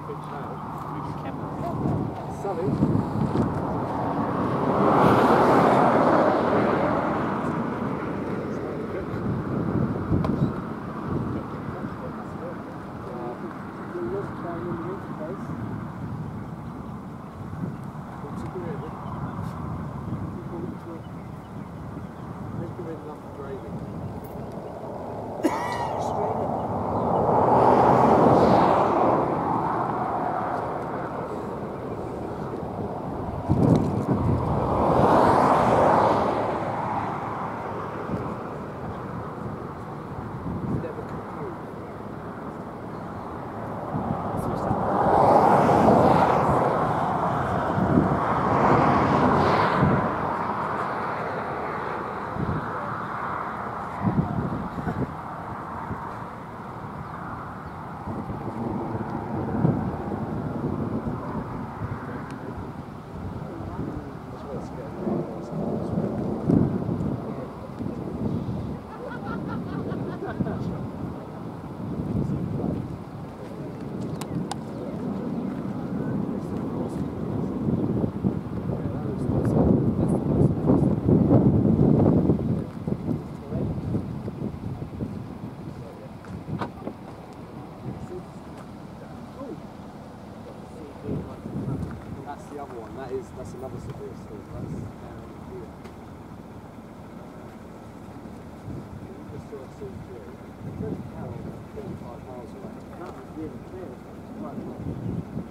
half inch now. Sully. That's another severe storm. That's down here. Just sort of seen through. It doesn't count 35 miles away. That was really clear. It's right.